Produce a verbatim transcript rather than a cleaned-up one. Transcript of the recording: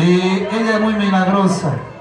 Eh, ella es muy milagrosa.